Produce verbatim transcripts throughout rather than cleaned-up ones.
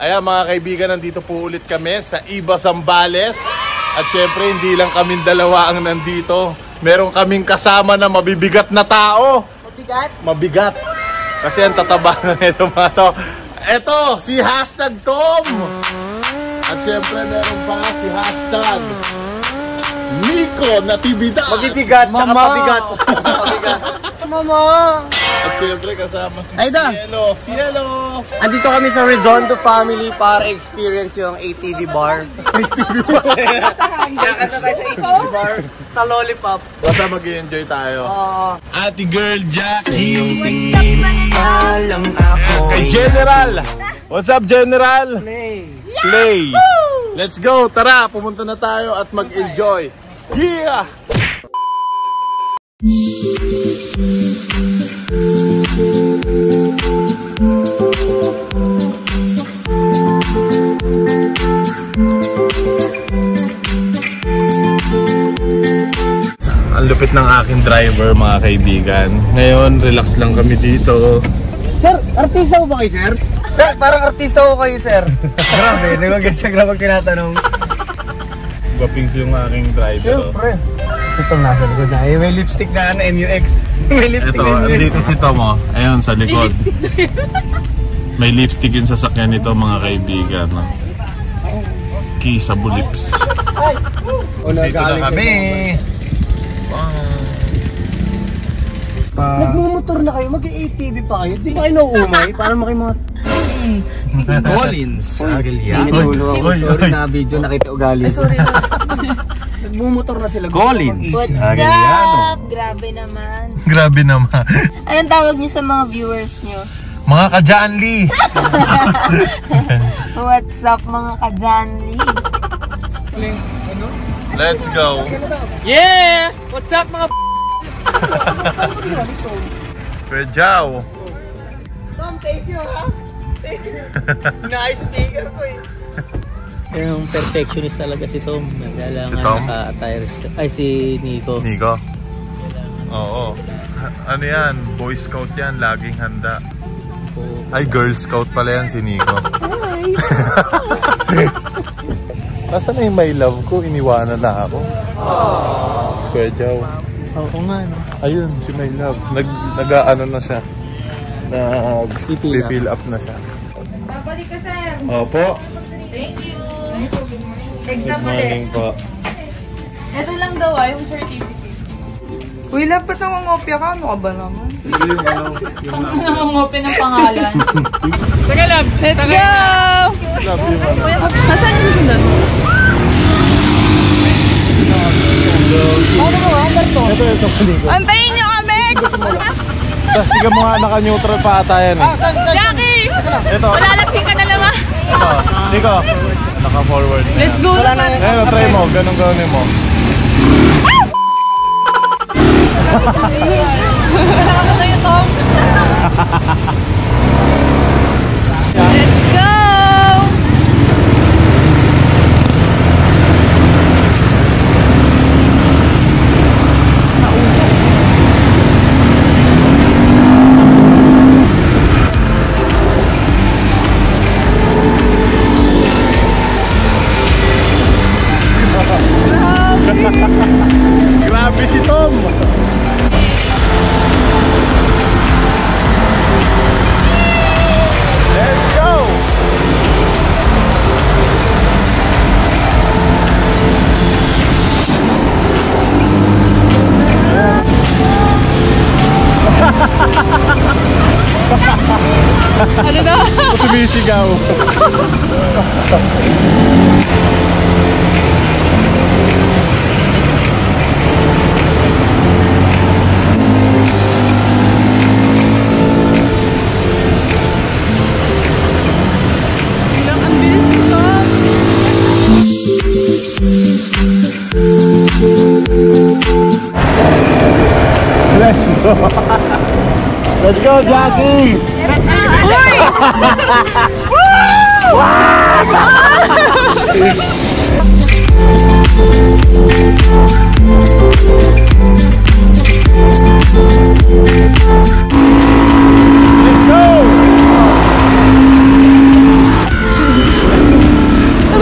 Ayan mga kaibigan, nandito po ulit kami sa Iba Zambales. At syempre hindi lang kaming dalawa ang nandito. Meron kaming kasama na mabibigat na tao. Mabigat? Mabigat. Kasi ang tataba na ito mga to. Ito, si Hashtag Tom. At syempre meron pa si Hashtag Nikko na tibida. Mabibigat, tsaka mabigat. Mabigat. Mama. At siyempre kasama si Aida. Cielo. Cielo. Andito kami sa Rizondo Family para experience yung A T V bar. A T V bar. Kaya na tayo sa A T V bar. Sa Lollipop. Basta mag-i-enjoy tayo. Oo. Ate Girl Jackie. Kay General. What's up General? Play. Play. Let's go. Tara, pumunta na tayo at mag-enjoy. Yeah! Ang lupit ng aking driver mga kaibigan. Ngayon, relax lang kami dito. Sir, artista ko ba kayo sir? Sir, parang artista ko kayo sir. Grabe, nagagaysa grabang tinatanong. Gapings yung aking driver. Siyempre. Si Tom nasa likod na. May lipstick na ano, N U X. May lipstick na N U X. Ito, dito si Tom o. Ayun, sa likod. May lipstick yung sasakyan nito mga kaibigan. Kisa bulips. Dito na kami. Nagmumotor na kayo, mag-A T V pa kayo. Di ba kayo nauumay? Para makimot. Collins. Ariel. Sorry na video, nakita ugali. Sorry na. Nagmumotor na sila. Collins. What's up? Grabe naman. Grabe naman. Anong tawag niyo sa mga viewers niyo? Mga ka-Janlee. What's up mga ka-Janlee? Let's go. Yeah! What's up mga Kuya Jo. Tom, thank you ha. Thank you. Nice speaker ko eh. Yung perfectionist talaga si Tom. Kailangan si Tom? Naka-attire siya. Ay, si Nico. Nico? Oo. Ano yan? Boy Scout yan. Laging handa. Ay, Girl Scout pala yan si Nico. Hi! Nasaan na yung my love ko? Iniwanan na ako. Aww. Kuya Jo. Oo nga, no? Ayun, si my love. Nag-ano na siya. Nag-fill up na siya. Babalik ka, sir. Opo. Thank you. Exam ulit. Ito lang daw ah, yung certificate. Uy, lapat na ngopya ka. Ano ka ba naman? Nangangopya ng pangalan. Tagalab! Let's go! Nasaan yung sundan mo? Ano mo ah? Ito, ito. Antayin nyo kami! Sige mo nga, naka-neutral pa ata yan eh. Jackie! Malalasing ka na lang ah! Nico, naka-forward na yan. Let's go na natin. Ngayon, try mo. Ganun gawin mo. Wala ka sa'yo, Tom. Let's go! Ano na? Sumisigaw. Let's go! Let's go, Jackie! Let's go!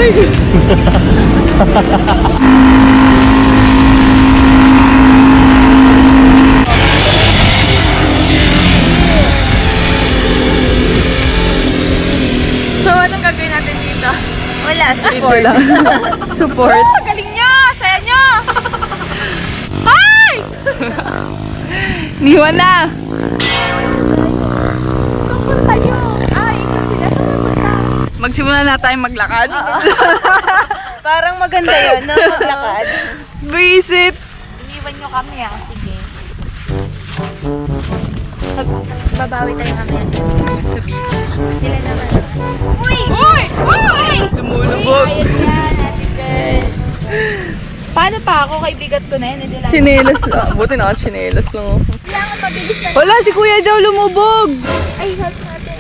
So, anong gagawin natin dito? Wala, support. Support. Oh, galing nyo! Saya nyo! Hi! Niwan na! Pupunta nyo! Ay, ikaw sila sa pupunta. Magsimula na tayong maglakad. Parang maganda yun na maglakad. Visit! Iniwan nyo kami ah. Sige. Babawi tayo kami ah. Sa beach. Sila naman. Uy! Uy! Uy! Lumulubog! Uy! Ayun yan, natin girls. Paano pa ako? Kaibigat ko na yan. Chinelas. Uh, buti na ako. Chinelas lang ako. Kailangan mabilis na. Wala! Si Kuya Jo lumubog! Ay, help natin.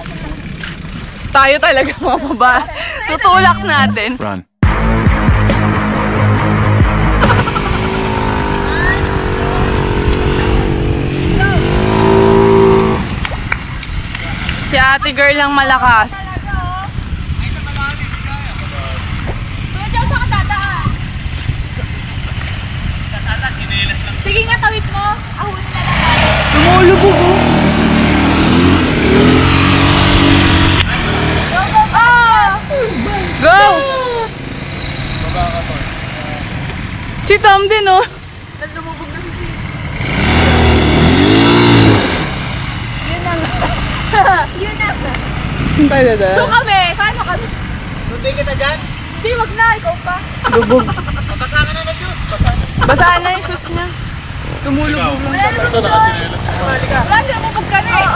Tayo talaga mamaba. Tutulak natin. Run. Si ate girl lang malakas. Sige nga, tawid mo. Ahon na lang. Lumulubog mo. Go, go, go! Go! Go! Baba ka to. Si Tom din, oh. Lumubog na si. Yun na nga. Yun na nga. So kami, paano kami? Luti kita dyan? Hindi, wag na. Ikaw pa. Lubog. Basa ka na na shoes. Basa na. Basaan na yung shoes niya. Tumulong mo lang. Wala na. Wala siya mong pagkana eh.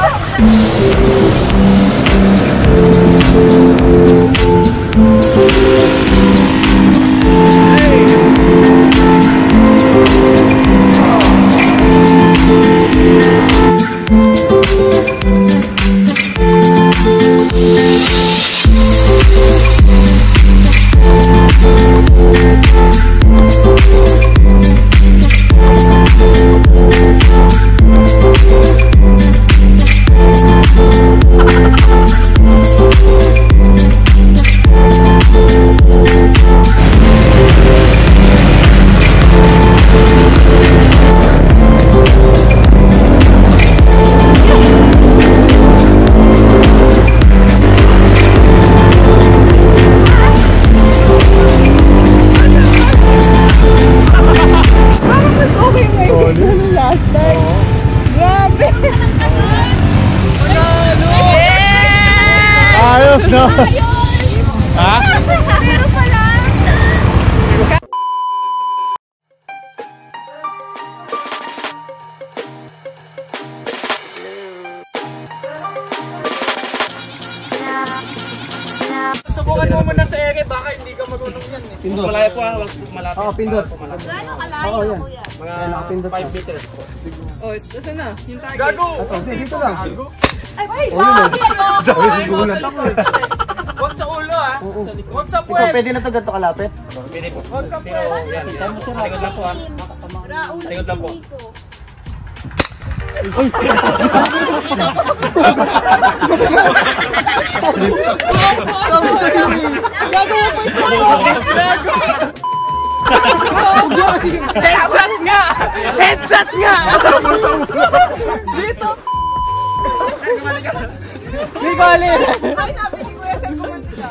Subukan mo muna sa ere, baka hindi ka marunong yan eh. Mas malaya po ah, huwag malapit. Oo, pindot. Gano kalaya po yan? Mga five meters po. Oo, saan na? Yung target? Gago! Dito lang. Ay, ay! Huwag sa ulo ah! Huwag sa puwet! Ikaw, pwede na ito ganito kalapit? Pwede po. Huwag sa puwet! Talikod lang po ah. Talikod lang po. Uy! Headshot nga! Headshot nga! Dito! Nikko, alin! Ay, sabi ni Kuya Sir, kumanti ka.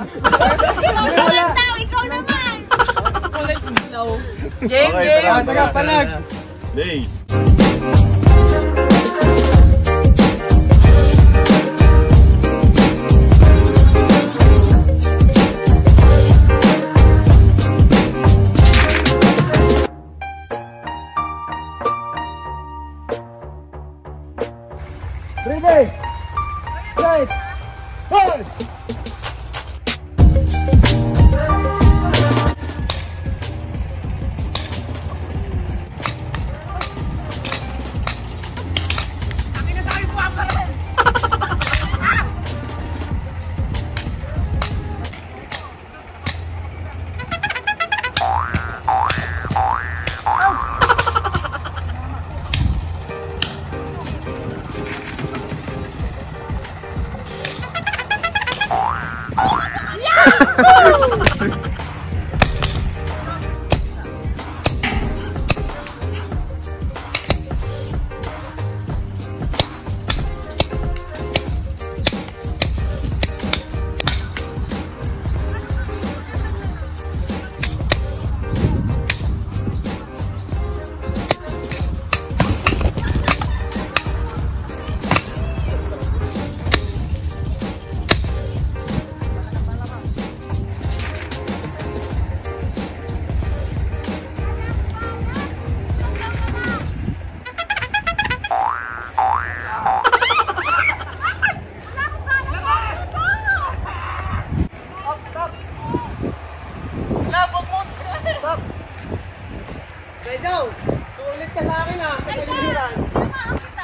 Ikaw lang daw! Ikaw naman! Kulit daw. Game, game! Taga, palag! Hey! Ay, ka sa akin ha, sa kaliliran.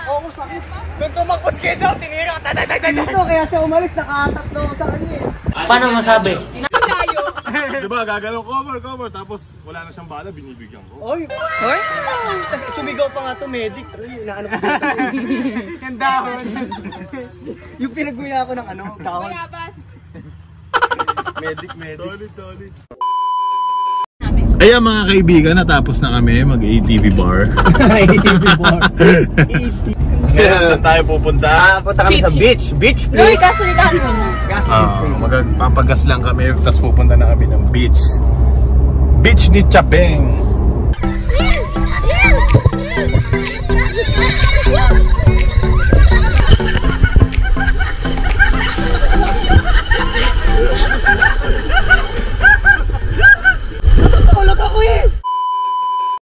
Oo, oh, sakit. Doon tumakbos kayo dyan, tinira ka, tay, tay, tay, tay. Dito, kaya siya umalis, nakaatap daw sa kanya. Paano masabi? Tinatayo. Diba, gagalaw, cover, cover, tapos wala na siyang bala, binibigyan ko. Oy! Oy! Tapos sumigaw pa nga to, medic. Inaanap ko dito. Yung dahon. Yung pinaguya ko ng ano, dahon. Bayabas. Medic, medic. Solid, solid. Ayan mga kaibigan, natapos na kami mag-A T V bar. A T V bar. Kaya saan tayo pupunta? Ah, punta kami beach. Sa beach. Beach place. Uy, gasolitahan mo na. Gasolitahan mo na. Papagas lang kami, tapos pupunta na kami ng beach. Beach ni Chabeng.